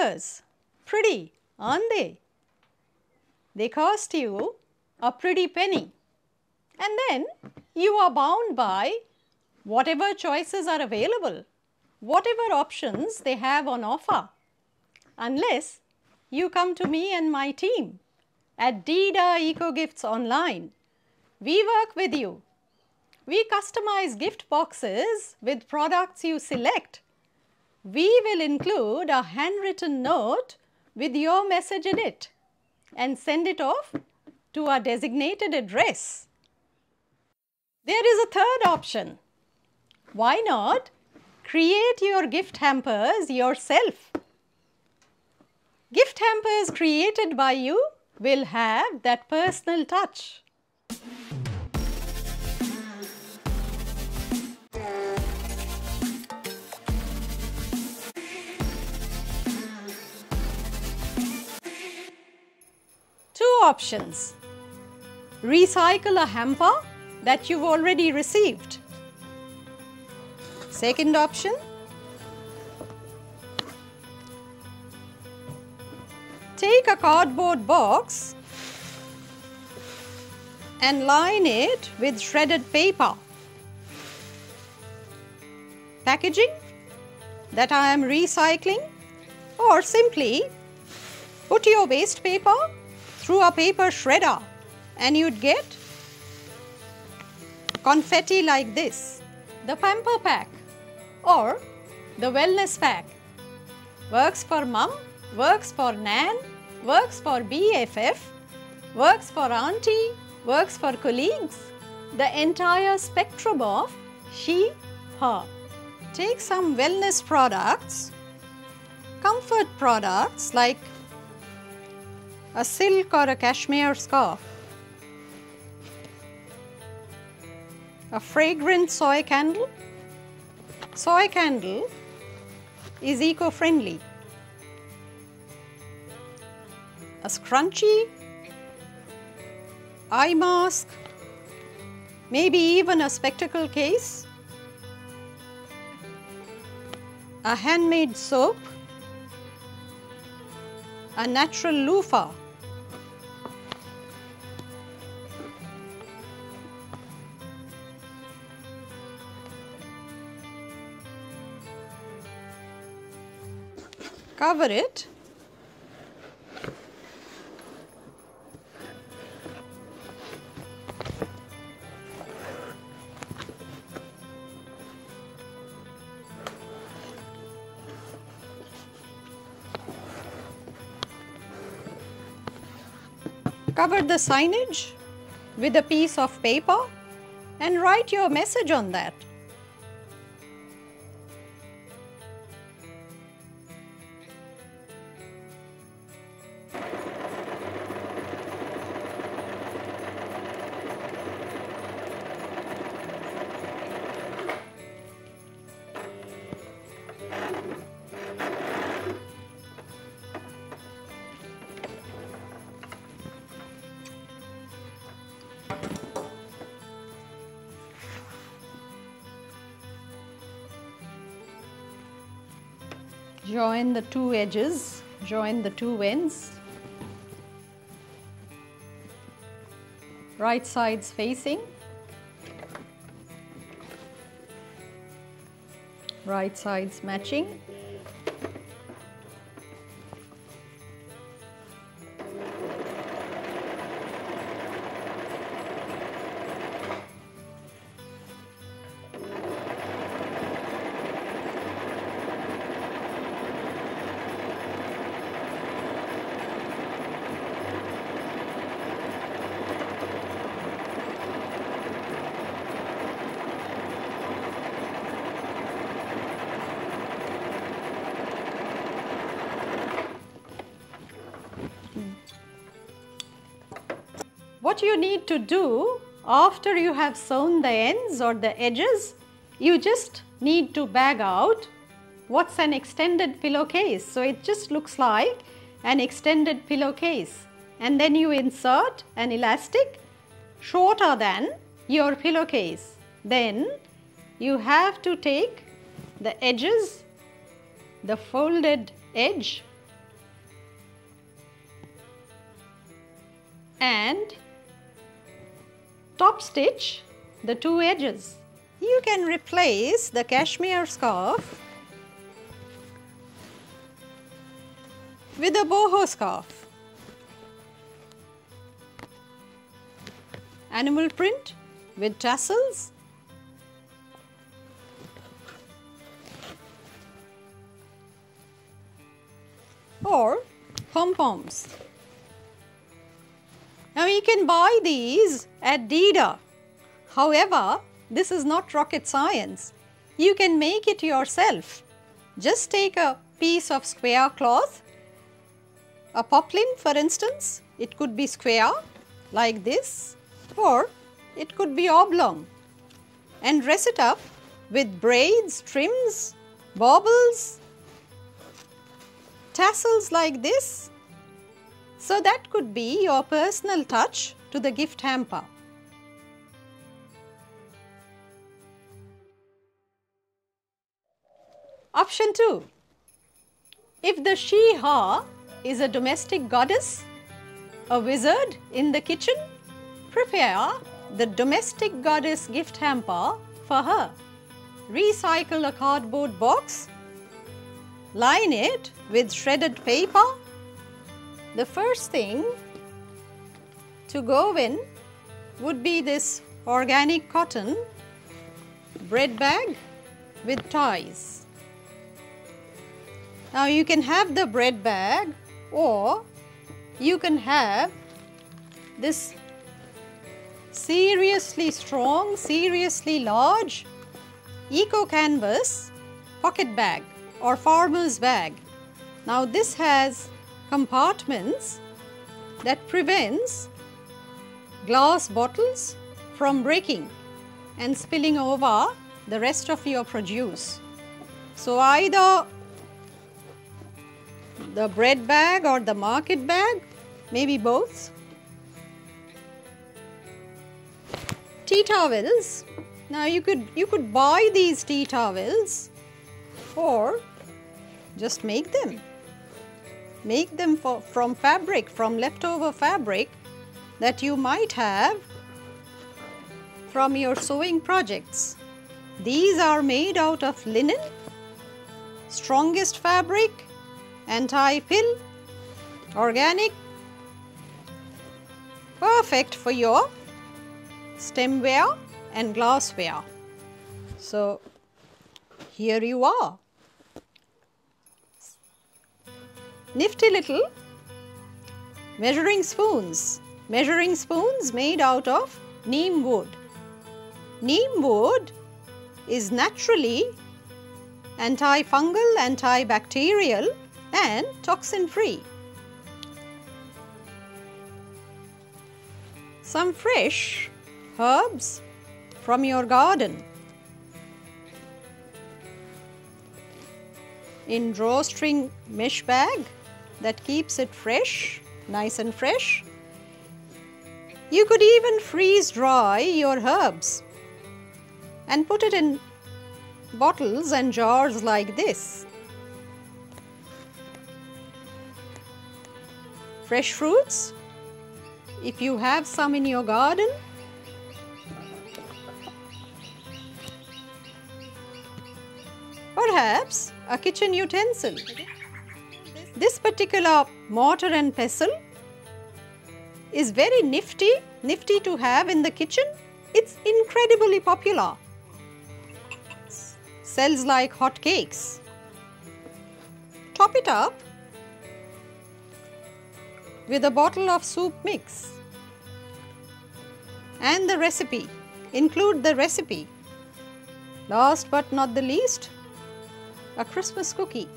slippers. Pretty, aren't they? They cost you a pretty penny. And then you are bound by whatever choices are available, whatever options they have on offer, unless you come to me and my team at Deidaa Eco Gifts Online. We work with you. We customize gift boxes with products you select. We will include a handwritten note with your message in it and send it off to our designated address. There is a third option. Why not create your gift hampers yourself? Gift hampers created by you will have that personal touch. Options. Recycle a hamper that you've already received. Second option, take a cardboard box and line it with shredded paper. Packaging that I am recycling, or simply put your waste paper through a paper shredder and you'd get confetti like this. The pamper pack or the wellness pack works for mum, works for nan, works for BFF, works for auntie, works for colleagues, the entire spectrum of she, her. Take some wellness products, comfort products like a silk or a cashmere scarf, a fragrant soy candle. Soy candle is eco-friendly. A scrunchie, eye mask, maybe even a spectacle case, a handmade soap, a natural loofah, cover it, cover the signage with a piece of paper and write your message on that. Join the two edges, join the two ends, right sides facing, right sides matching. What you need to do after you have sewn the ends or the edges, you just need to bag out what's an extended pillowcase. So it just looks like an extended pillowcase, and then you insert an elastic shorter than your pillowcase. Then you have to take the edges, the folded edge and top stitch the two edges. You can replace the cashmere scarf with a boho scarf, animal print with tassels, or pom-poms. Now you can buy these at Deidaa. However, this is not rocket science. You can make it yourself. Just take a piece of square cloth, a poplin for instance. It could be square like this, or it could be oblong, and dress it up with braids, trims, baubles, tassels like this. So that could be your personal touch to the gift hamper. Option 2. If the She/Her is a domestic goddess, a wizard in the kitchen, prepare the domestic goddess gift hamper for her. Recycle a cardboard box, line it with shredded paper. The first thing to go in would be this organic cotton bread bag with ties. Now you can have the bread bag, or you can have this seriously strong, seriously large eco canvas pocket bag or farmer's bag. Now this has compartments that prevents glass bottles from breaking and spilling over the rest of your produce. So either the bread bag or the market bag, maybe both. Tea towels. Now you could buy these tea towels or just make them. Make them from fabric, from leftover fabric that you might have from your sewing projects. These are made out of linen, strongest fabric, anti-pill, organic, perfect for your stemware and glassware. So here you are. Nifty little measuring spoons made out of neem wood. Neem wood is naturally antifungal, antibacterial and toxin free. Some fresh herbs from your garden in drawstring mesh bag. That keeps it fresh, nice and fresh. You could even freeze dry your herbs and put it in bottles and jars like this. Fresh fruits, if you have some in your garden. Perhaps a kitchen utensil. This particular mortar and pestle is very nifty to have in the kitchen. It's incredibly popular. Sells like hotcakes. Top it up with a bottle of soup mix and the recipe. Include the recipe. Last but not the least, a Christmas cookie.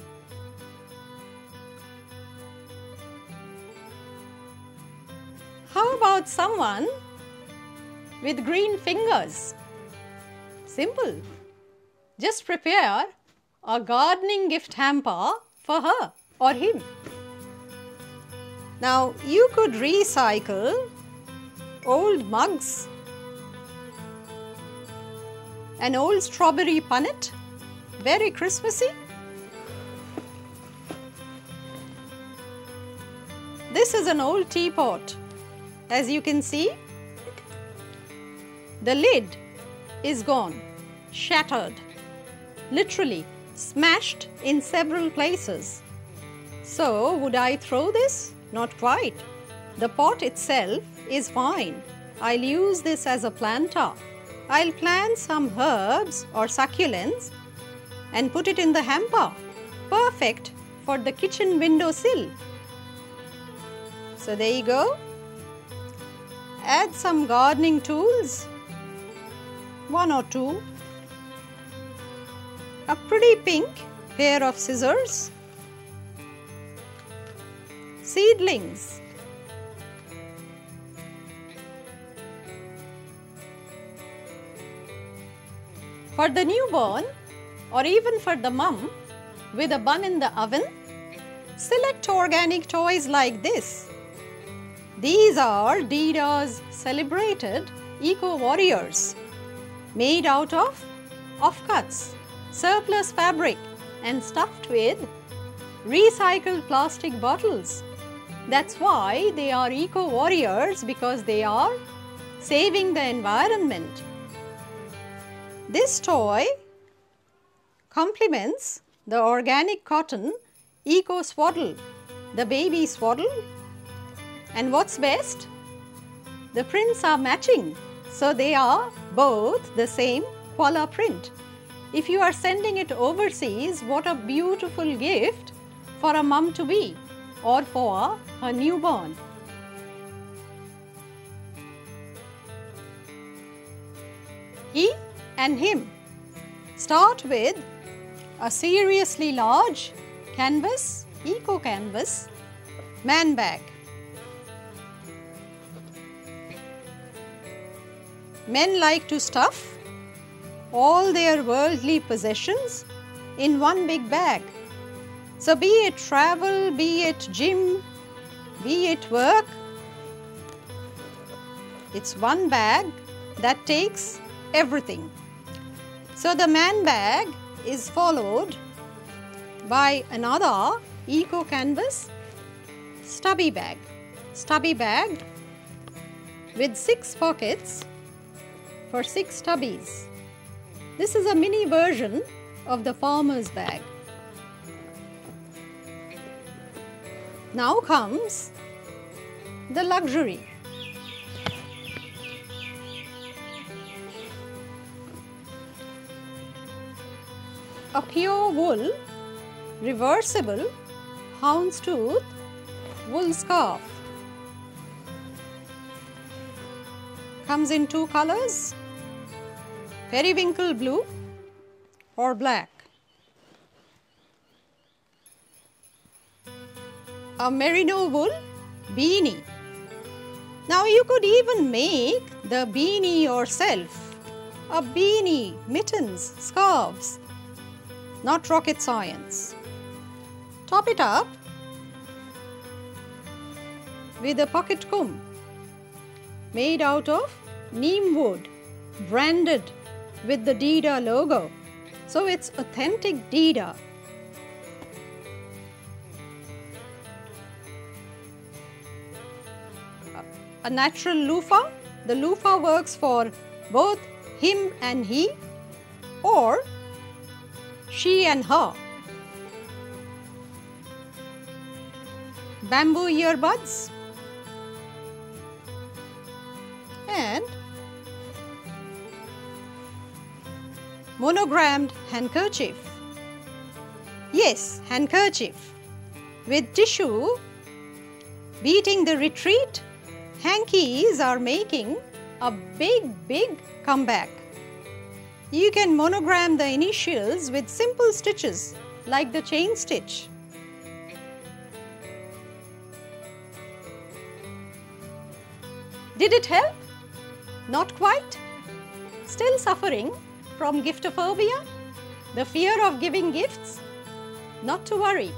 How about someone with green fingers? Simple. Just prepare a gardening gift hamper for her or him. Now you could recycle old mugs, an old strawberry punnet, very Christmassy. This is an old teapot As you can see, the lid is gone, shattered, literally smashed in several places. So, would I throw this? Not quite. The pot itself is fine. I'll use this as a planter. I'll plant some herbs or succulents and put it in the hamper. Perfect for the kitchen windowsill. So there you go. Add some gardening tools, one or two, a pretty pink pair of scissors, seedlings, for the newborn or even for the mum with a bun in the oven, select organic toys like this. These are Deidaa's celebrated eco-warriors, made out of offcuts, surplus fabric and stuffed with recycled plastic bottles. That's why they are eco-warriors, because they are saving the environment. This toy complements the organic cotton eco swaddle, the baby swaddle. And what's best? The prints are matching, so they are both the same koala print. If you are sending it overseas, what a beautiful gift for a mum-to-be or for her newborn. He and him. Start with a seriously large canvas, eco canvas, man bag. Men like to stuff all their worldly possessions in one big bag. So be it travel, be it gym, be it work, it's one bag that takes everything. So the man bag is followed by another eco canvas stubby bag with 6 pockets for 6 stubbies. This is a mini version of the farmer's bag. Now comes the luxury. A pure wool, reversible houndstooth wool scarf. Comes in 2 colors, periwinkle blue or black. A merino wool beanie. Now you could even make the beanie yourself. A beanie, mittens, scarves. Not rocket science. Top it up with a pocket comb made out of neem wood, branded with the Deidaa logo. So it's authentic Deidaa. A natural loofah. The loofah works for both him and he, or she and her. Bamboo earbuds and monogrammed handkerchief. Yes, handkerchief with tissue beating the retreat. Hankies are making a big comeback. You can monogram the initials with simple stitches like the chain stitch. Did it help? Not quite. Still suffering from giftophobia? The fear of giving gifts? Not to worry.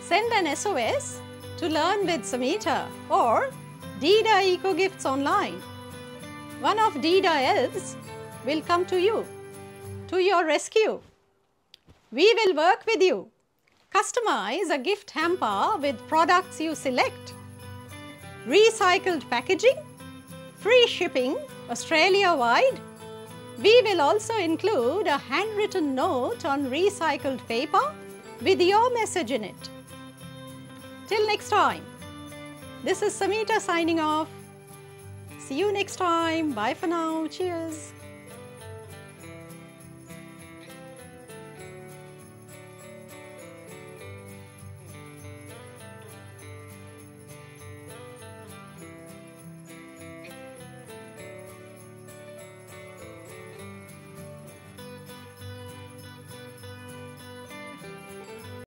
Send an SOS to Learn with Samita or Deidaa Eco Gifts Online. One of Deidaa elves will come to you, to your rescue. We will work with you. Customize a gift hamper with products you select. recycled packaging, free shipping Australia-wide. We will also include a handwritten note on recycled paper with your message in it. Till next time, this is Samita signing off. See you next time. Bye for now. Cheers.